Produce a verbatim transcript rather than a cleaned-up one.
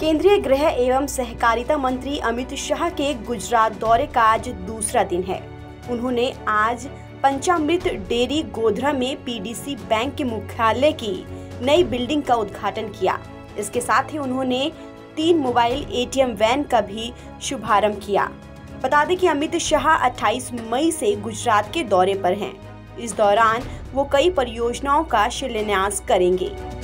केंद्रीय गृह एवं सहकारिता मंत्री अमित शाह के गुजरात दौरे का आज दूसरा दिन है। उन्होंने आज पंचामृत डेयरी गोधरा में पीडीसी बैंक के मुख्यालय की नई बिल्डिंग का उद्घाटन किया। इसके साथ ही उन्होंने तीन मोबाइल एटीएम वैन का भी शुभारंभ किया। बता दें कि अमित शाह अट्ठाईस मई से गुजरात के दौरे पर हैं। इस दौरान वो कई परियोजनाओं का शिलान्यास करेंगे।